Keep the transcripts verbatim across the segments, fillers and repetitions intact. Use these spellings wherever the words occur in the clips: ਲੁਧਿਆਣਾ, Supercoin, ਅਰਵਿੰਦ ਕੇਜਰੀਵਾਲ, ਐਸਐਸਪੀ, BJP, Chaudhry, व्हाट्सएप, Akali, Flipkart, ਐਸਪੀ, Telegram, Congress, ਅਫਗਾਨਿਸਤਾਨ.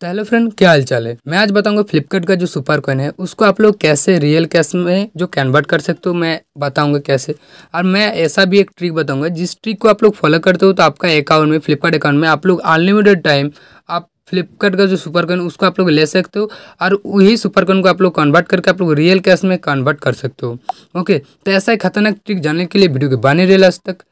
तो hello friend, क्या हालचाल है। मैं आज बताऊंगा फ्लिपकार्ट का जो सुपर कॉइन है उसको आप लोग कैसे रियल कैश में जो कन्वर्ट कर सकते हो, मैं बताऊंगा कैसे। और मैं ऐसा भी एक ट्रिक बताऊंगा जिस ट्रिक को आप लोग फॉलो करते हो तो आपका अकाउंट में, फ्लिपकार्ट अकाउंट में आप लोग अनलिमिटेड टाइम आप फ्लिपकार्ट का जो सुपर कॉइन उसको आप लोग ले सकते हो और वही सुपर कॉइन को आप लोग कन्वर्ट करके आप लोग रियल कैश में कन्वर्ट कर सकते हो। ओके, तो ऐसा ही खतरनाक ट्रिक जानने के लिए वीडियो के बने रहिए लास्ट तक।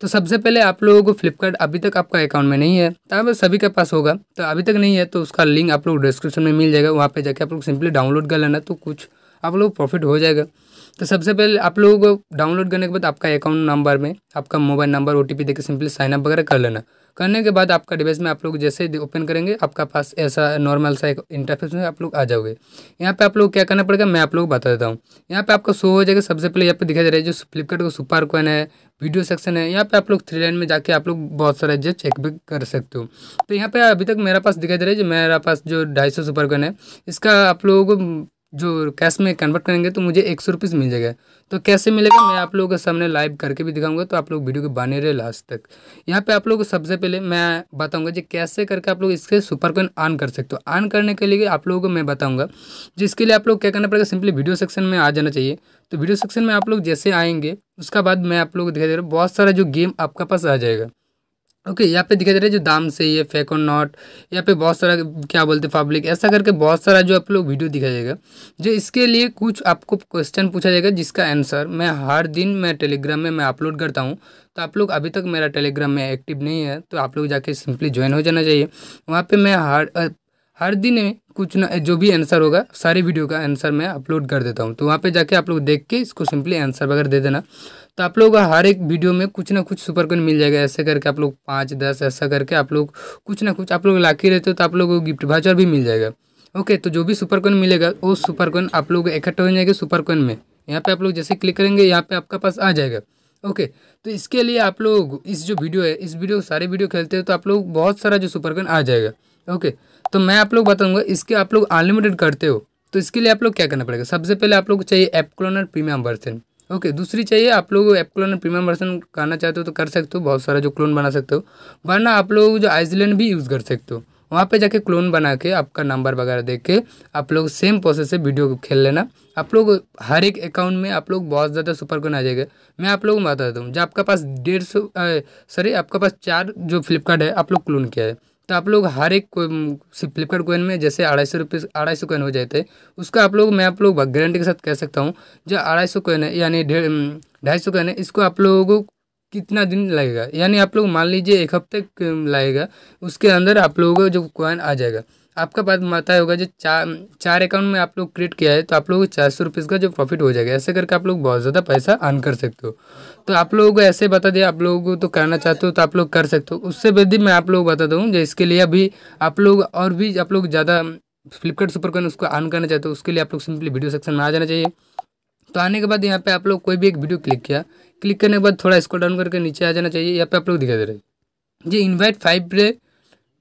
तो सबसे पहले आप लोगों को फ्लिपकार्ट अभी तक आपका अकाउंट में नहीं है, तब सभी के पास होगा, तो अभी तक नहीं है तो उसका लिंक आप लोग डिस्क्रिप्शन में मिल जाएगा। वहाँ पे जाके आप लोग सिंपली डाउनलोड कर लेना तो कुछ आप लोग प्रॉफिट हो जाएगा। तो सबसे पहले आप लोगों को डाउनलोड करने के बाद आपका अकाउंट नंबर में आपका mobile number O T P देकर सिंपली साइनअप वगैरह कर लेना। करने के बाद आपका डिवाइस में आप लोग जैसे ओपन करेंगे आपका पास ऐसा नॉर्मल सा एक इंटरफेस में आप लोग आ जाओगे। यहाँ पे आप लोग क्या करना पड़ेगा मैं आप लोग बता देता हूँ। यहाँ पे आपको शो हो जाएगा। सबसे पहले यहाँ पे दिखाई दे रहा है जो फ्लिपकार्ट का सुपर कॉइन है, वीडियो सेक्शन है, यहाँ पे आप लोग थ्री लाइन में जाके आप लोग बहुत सारा जो चेक भी कर सकते हो। तो यहाँ पे अभी तक मेरा पास दिखाई दे रहा है जो मेरा पास जो ढाई सौ सुपर कॉइन है, इसका आप लोगों को जो कैश में कन्वर्ट करेंगे तो मुझे एक सौ रुपीज़ मिल जाएगा। तो कैसे मिलेगा मैं आप लोगों के सामने लाइव करके भी दिखाऊंगा, तो आप लोग वीडियो के बने रहे लास्ट तक। यहाँ पे आप लोग सबसे पहले मैं बताऊंगा जी कैसे करके आप लोग इसके सुपर कॉइन ऑन कर सकते हो। ऑन करने के लिए आप लोगों को मैं बताऊंगा, जिसके लिए आप लोग क्या करना पड़ेगा सिंपली वीडियो सेक्शन में आ जाना चाहिए। तो वीडियो सेक्शन में आप लोग जैसे आएंगे उसका बाद मैं आप लोग को दिखाई दे रहा हूँ बहुत सारा जो गेम आपका पास आ जाएगा। ओके, यहाँ पे दिखाई दे रहा है जो दाम से ये फेक और नॉट, यहाँ पे बहुत सारा क्या बोलते हैं पब्लिक, ऐसा करके बहुत सारा जो आप लोग वीडियो दिखाई जाएगा। जो इसके लिए कुछ आपको क्वेश्चन पूछा जाएगा जिसका आंसर मैं हर दिन मैं टेलीग्राम में मैं अपलोड करता हूँ। तो आप लोग अभी तक मेरा टेलीग्राम में एक्टिव नहीं है तो आप लोग जाके सिंपली ज्वाइन हो जाना चाहिए। वहाँ पर मैं हर हर दिन में कुछ ना जो भी आंसर होगा सारे वीडियो का आंसर मैं अपलोड कर देता हूँ। तो वहाँ पे जाके आप लोग देख के इसको सिंपली आंसर वगैरह दे देना। तो आप लोग हर एक वीडियो में कुछ ना कुछ सुपर कॉइन मिल जाएगा। ऐसे करके आप लोग पाँच दस ऐसा करके आप लोग कुछ ना कुछ आप लोग लाके रहते हो तो आप लोग को गिफ्ट वाचर भी मिल जाएगा। ओके, तो जो भी सुपर कॉइन मिलेगा वो सुपर कॉइन आप लोग इकट्ठा हो जाएगा सुपर कॉइन में। यहाँ पर आप लोग जैसे क्लिक करेंगे यहाँ पर आपका पास आ जाएगा। ओके okay, तो इसके लिए आप लोग इस जो वीडियो है इस वीडियो सारे वीडियो खेलते हो तो आप लोग बहुत सारा जो सुपर कॉइन आ जाएगा। ओके okay, तो मैं आप लोग बताऊंगा इसके आप लोग अनलिमिटेड करते हो तो इसके लिए आप लोग क्या करना पड़ेगा। सबसे पहले आप लोग को चाहिए app cloner premium version. Okay, दूसरी चाहिए आप लोग ऐप क्लोनर प्रीमियम वर्जन करना चाहते हो तो कर सकते हो, बहुत सारा जो क्लोन बना सकते हो, वरना आप लोग जो आइसलैंड भी यूज़ कर सकते हो। वहाँ पे जाके क्लोन बना के आपका नंबर वगैरह देख के आप लोग सेम प्रोसेस से वीडियो खेल लेना। आप लोग हर एक अकाउंट में आप लोग बहुत ज़्यादा सुपर कॉइन आ जाएगा। मैं आप लोगों को बता देता हूँ जो आपका पास डेढ़ सौ सॉरी आपका पास चार जो फ्लिपकार्ट है आप लोग क्लोन किया है तो आप लोग हर एक फ्लिपकार्ट कॉइन में जैसे अढ़ाई सौ रुपये अढ़ाई सौ कॉइन हो जाते हैं उसका आप लोग मैं आप लोग गारंटी के साथ कह सकता हूँ जो अढ़ाई सौ कॉइन है यानी डेढ़ ढाई सौ कॉइन है इसको आप लोगों को कितना दिन लगेगा, यानी आप लोग मान लीजिए एक हफ्ते लगेगा, उसके अंदर आप लोगों को जो कॉइन आ जाएगा। आपका बात माता होगा जो चार चार अकाउंट में आप लोग क्रिएट किया है तो आप लोगों को चार सौ रुपये का जो प्रॉफिट हो जाएगा। ऐसे करके आप लोग बहुत ज़्यादा पैसा अर्न कर सकते हो। तो आप लोगों को ऐसे बता दिया, आप लोगों को तो करना चाहते हो तो आप लोग कर सकते हो। उससे वृद्धि मैं आप लोग बता दूँ जो इसके लिए अभी आप लोग और भी आप लोग ज़्यादा फ्लिपकार्ट सुपर कॉइन उसको अर्न करना चाहते हो उसके लिए आप लोग सिंपली वीडियो सेक्शन में आ जाना चाहिए। तो आने के बाद यहाँ पे आप लोग कोई भी एक वीडियो क्लिक किया, क्लिक करने के बाद थोड़ा स्क्रॉल डाउन करके नीचे आ जाना चाहिए। यहाँ पे आप लोग दिखा दे रहे हैं जी इनवाइट फाइव पे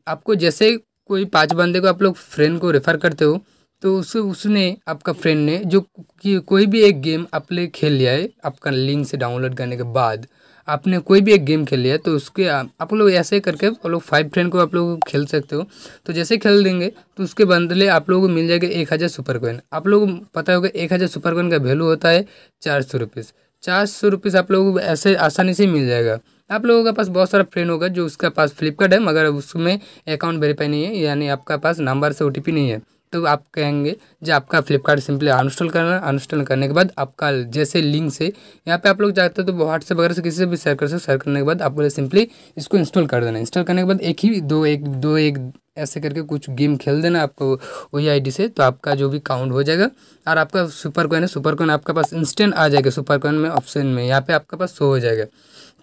आपको जैसे कोई पांच बंदे को आप लोग फ्रेंड को रेफर करते हो तो उस उसने आपका फ्रेंड ने जो कि कोई भी एक गेम आपने खेल लिया है आपका लिंक से डाउनलोड करने के बाद आपने कोई भी एक गेम खेल लिया है तो उसके आप लोग ऐसे करके आप लोग फाइव फ्रेंड को आप लोग खेल सकते हो। तो जैसे खेल देंगे तो उसके बदले आप लोगों को मिल जाएगा एक हज़ार सुपर कॉइन। आप लोगों को पता होगा एक हज़ार सुपर कॉइन का वैल्यू होता है चार सौ रुपीज़ चार सौ रुपीज़ आप लोगों को ऐसे आसानी से मिल जाएगा। आप लोगों के पास बहुत सारा फ्रेंड होगा जो उसका पास फ्लिपकार्ट है मगर उसमें अकाउंट वेरीफाई नहीं है, यानी आपका पास नंबर से ओ टी पी नहीं है तो आप कहेंगे जो आपका फ्लिपकार्ट सिंपली अनइंस्टॉल करना। अनइंस्टॉल करने के बाद आपका जैसे लिंक से यहाँ पे आप लोग जाते हो तो व्हाट्सएप वगैरह से किसी से भी शेयर कर सकते हो। शेयर करने के बाद आप लोग सिंपली इसको इंस्टॉल कर देना। इंस्टॉल करने के बाद एक ही दो एक दो एक ऐसे करके कुछ गेम खेल देना आपको वही आईडी से, तो आपका जो भी काउंट हो जाएगा और आपका सुपर कॉइन है सुपर कॉइन आपका पास इंस्टेंट आ जाएगा सुपर कॉइन में ऑप्शन में यहाँ पे आपका पास शो हो जाएगा।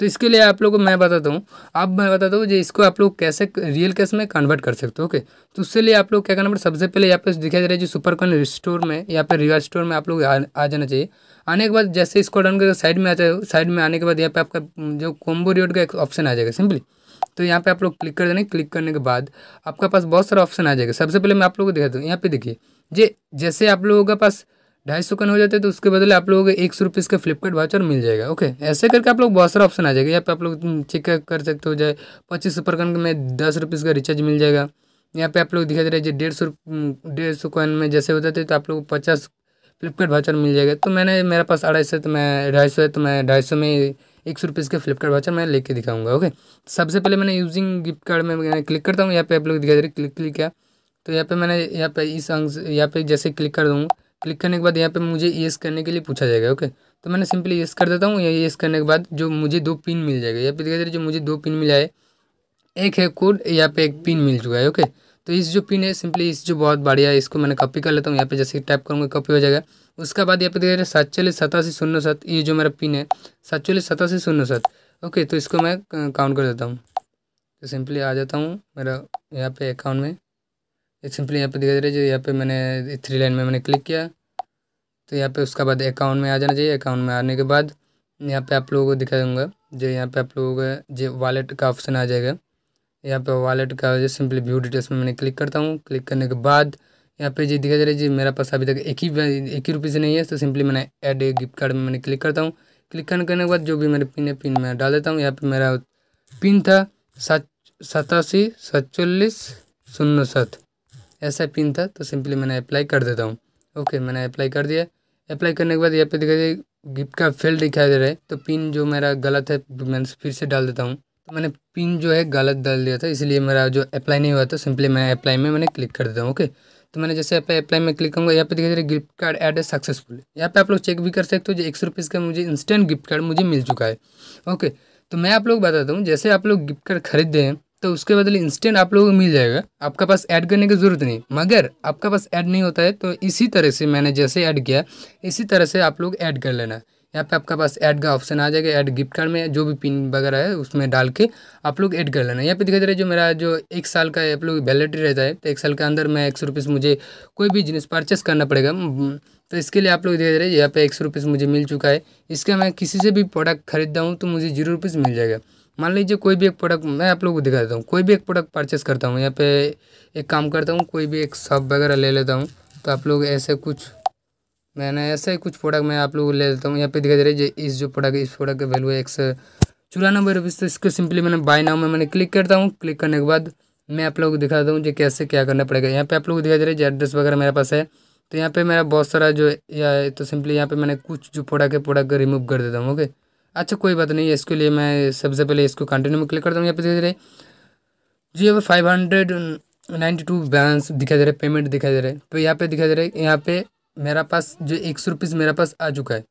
तो इसके लिए आप लोगों को मैं बताता हूँ अब मैं बताता हूँ जो इसको आप लोग कैसे रियल कैश में कन्वर्ट कर सकते हो। ओके, तो उससे लिए आप लोग क्या करना पड़ेगा। सबसे पहले यहाँ पे दिखाई दे रहा है जो सुपर कॉइन स्टोर में यहाँ पे रिवार्ड स्टोर में आप लोग आ, आ जाना चाहिए। आने के बाद जैसे इसको डाउन करके साइड में आ जाए, साइड में आने के बाद यहाँ पे आपका जो कॉम्बो रिवॉर्ड का एक ऑप्शन आ जाएगा सिंपली तो यहाँ पे आप लोग क्लिक कर देना। क्लिक करने के बाद आपका पास बहुत सारा ऑप्शन आ जाएगा। सबसे पहले मैं आप लोगों को दिखाता हूँ। यहाँ पे देखिए जे जैसे आप लोगों का पास ढाई सौ कन हो जाते हैं तो उसके बदले आप लोगों को एक सौ रुपये इसका फ्लिपकार्ट वाउचर मिल जाएगा। ओके, ऐसे करके आप लोग बहुत सारा ऑप्शन आ जाएगा। यहाँ पे आप लोग चेक कर सकते हो। जाए पच्चीस सुपर कॉइन में दस रुपये का रिचार्ज मिल जाएगा। यहाँ पे आप लोग दिखा दे रहे हैं जो डेढ़ सौ डेढ़ सौ कॉइन में जैसे होता थे तो आप लोग को पचास फ्लिपकार्ट वाउचर मिल जाएगा। तो मैंने मेरा पास अढ़ाई सौ तो मैं ढाई सौ है तो मैं ढाई सौ में एक सौ रुपये इसका फ्लिपकार्ट वाउचर मैं लेके दिखाऊंगा। ओके, सबसे पहले मैंने यूजिंग गिफ्ट कार्ड में क्लिक करता हूँ। यहाँ पे आप लोग दिखा दे रहे क्लिक क्लिक किया तो यहाँ पे मैंने यहाँ पे इस अंक यहाँ पे जैसे क्लिक कर दूँगा। क्लिक करने के बाद यहाँ पे मुझे येस करने के लिए पूछा जाएगा। ओके, तो मैंने सिंपली येस कर देता हूँ। येस करने के बाद जो मुझे दो पिन मिल जाएगा। यहाँ पे दिखा दे रहे जो मुझे दो पिन मिला है, एक है कोड, यहाँ पे एक पिन मिल चुका है। ओके, तो इस जो पिन है सिंपली इस जो बहुत बढ़िया है इसको मैंने कॉपी कर लेता हूँ। यहाँ पे जैसे टाइप करूँगा कॉपी हो जाएगा। उसके बाद यहाँ पे दिखा रहे सात चालीस सतासी शून्य सात, ये जो मेरा पिन है सात चालीस सतासी शून्य सात। ओके, तो इसको मैं काउंट कर देता हूँ। तो सिंपली आ जाता हूँ मेरा यहाँ पे अकाउंट में। एक सिंपली यहाँ पे दिखा दे रहे जो यहाँ पे मैंने थ्री लाइन में मैंने क्लिक किया तो यहाँ पे उसका बाद अकाउंट में आ जाना चाहिए। अकाउंट में आने के बाद यहाँ पे आप लोगों को दिखा दूँगा जो यहाँ पे आप लोगों का जो वॉलेट का ऑप्शन आ जाएगा। यहाँ पे वॉलेट का जो सिंपली व्यू डिटेल्स में मैंने क्लिक करता हूँ। क्लिक करने के बाद यहाँ पे जी दिखा दे रहा है जी मेरा पास अभी तक एक ही एक ही रुपये से नहीं है तो सिंपली मैंने ऐड ए गिफ्ट कार्ड में मैंने क्लिक करता हूँ। क्लिक करने के बाद जो भी मेरे पिन है पिन मैं डाल देता हूँ। यहाँ पे मेरा पिन था सात सतासी सतचल्लिस शून्य सात, ऐसा पिन था तो सिंपली मैंने अप्लाई कर देता हूँ। ओके, मैंने अप्लाई कर दिया। अप्लाई करने के बाद यहाँ पे दिखा दे गिफ्ट कार्ड फेल दिखाई दे रहा है तो पिन जो मेरा गलत है मैं फिर से डाल देता हूँ। तो मैंने पिन जो है गलत डाल दिया था इसलिए मेरा जो अप्लाई नहीं हुआ था। सिंपली मैं अप्लाई में मैंने क्लिक कर देता हूँ। ओके, तो मैंने जैसे अप्लाई अप्लाई में क्लिक करूँगा। यहाँ पे दिखा दे रहा है गिफ्ट कार्ड ऐड है सक्सेसफुल। यहाँ पे आप लोग चेक भी कर सकते हो जो एक सौ रुपये का मुझे इंस्टेंट गिफ्ट कार्ड मुझे मिल चुका है। ओके, तो मैं आप लोग बताता हूँ जैसे आप लोग गिफ्ट कार्ड खरीदते हैं तो उसके बदले इंस्टेंट आप लोगों को मिल जाएगा। आपका पास ऐड करने की ज़रूरत नहीं, मगर आपका पास ऐड नहीं होता है तो इसी तरह से मैंने जैसे ऐड किया इसी तरह से आप लोग ऐड कर लेना। यहाँ पे आपका पास ऐड का ऑप्शन आ जाएगा। ऐड गिफ्ट कार्ड में जो भी पिन वगैरह है उसमें डाल के आप लोग ऐड कर लेना। यहाँ पे दिखा दे रहा है जो मेरा जो एक साल का आप लोग वैलिडिटी रहता है तो एक साल के अंदर मैं एक सौ रुपये मुझे कोई भी जिनिस परचेस करना पड़ेगा तो इसके लिए आप लोग दिखा दे रहे हैं यहाँ पे एक सौ रुपये मुझे मिल चुका है। इसका मैं किसी से भी प्रोडक्ट खरीदता हूँ तो मुझे जीरो रुपीज़ मिल जाएगा। मान लीजिए कोई भी एक प्रोडक्ट मैं आप लोगों को दिखा देता हूँ। कोई भी एक प्रोडक्ट परचेस करता हूँ, यहाँ पे एक काम करता हूँ, कोई भी एक शॉप वगैरह ले लेता हूँ। तो आप लोग ऐसे कुछ मैंने ऐसे कुछ प्रोडक्ट मैं आप लोगों को ले लेता हूँ। यहाँ पे दिखा दे रहा है जो इस जो प्रोडक्ट इस प्रोडक्ट का वैल्यू है एक सौ चौरानबे रुपीज़। तो इसको सिंपली मैंने बाय नाउ में मैंने क्लिक करता हूँ। क्लिक करने के बाद मैं आप लोगों को दिखाता हूँ जो कैसे क्या करना पड़ेगा। यहाँ पे आप लोगों को दिखा दे रहा है जो एड्रेस वगैरह मेरे पास है तो यहाँ पे मेरा बहुत सारा जो है तो सिंपली यहाँ पे मैंने कुछ जो प्रोडक्ट है प्रोडक्ट रिमूव कर देता हूँ। ओके, अच्छा कोई बात नहीं है। इसके लिए मैं सबसे पहले इसको कंटिन्यू में क्लिक करता हूँ। यहाँ पे दिखा दे रहे जी यहाँ पे five hundred ninety two balance दिखा दे रहा है, पेमेंट दिखा दे रहा है। तो यहाँ पे दिखा दे रहा है यहाँ पे मेरा पास जो एक सौ रुपीज़ मेरा पास आ चुका है।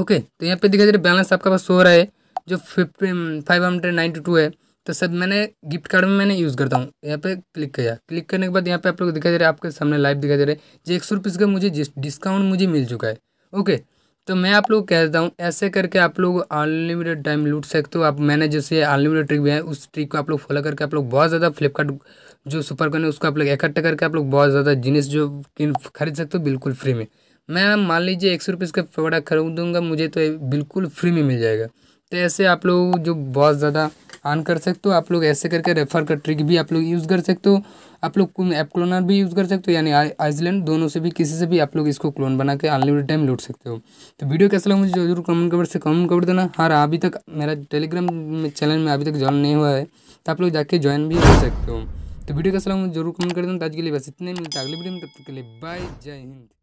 ओके, तो यहाँ पे दिखा दे रहा है बैलेंस आपका पास हो रहा है जो fifty five hundred ninety two है तो सब मैंने गिफ्ट कार्ड में मैंने यूज़ करता हूँ। यहाँ पे क्लिक किया। क्लिक करने के बाद यहाँ पे आप लोग दिखा दे रहे हैं आपके सामने लाइव दिखा दे रहे हैं जो एक सौ रुपीज़ का मुझे डिस्काउंट मुझे मिल चुका है। ओके, तो मैं आप लोग कहता हूँ ऐसे करके आप लोग अनलिमिटेड टाइम लूट सकते हो। आप मैंने जैसे अनलिमिटेड ट्रिक भी है उस ट्रिक को आप लोग फॉलो करके आप लोग बहुत ज़्यादा फ्लिपकार्ट जो सुपरकॉइन है उसको आप लोग इकट्ठा करके आप लोग बहुत ज़्यादा जिनिस जो खरीद सकते हो बिल्कुल फ्री में। मैं मान लीजिए एक सौ रुपये का प्रोडक्ट खरीदूँगा मुझे तो बिल्कुल फ्री में मिल जाएगा। तो ऐसे आप लोग जो बहुत ज़्यादा ऑन कर सकते हो। आप लोग ऐसे करके रेफर का ट्रिक भी आप लोग यूज़ कर सकते हो। आप लोग ऐप क्लोनर भी यूज़ कर सकते हो यानी आइसलैंड दोनों से भी किसी से भी आप लोग इसको क्लोन बना के अनलिमिटेड टाइम लूट सकते हो। तो वीडियो कैसा लगा मुझे जरूर कमेंट कवर से कमेंट कर देना। हाँ, अभी तक मेरा टेलीग्राम चैनल में अभी तक ज्वाइन नहीं हुआ है तो आप लोग जाके ज्वाइन भी कर सकते हो। तो वीडियो कैसा लगा मुझे जरूर कमेंट कर देना। तो आज के लिए बस इतने मिलते अगले वीडियो में, तब तक के लिए बाय, जय हिंद।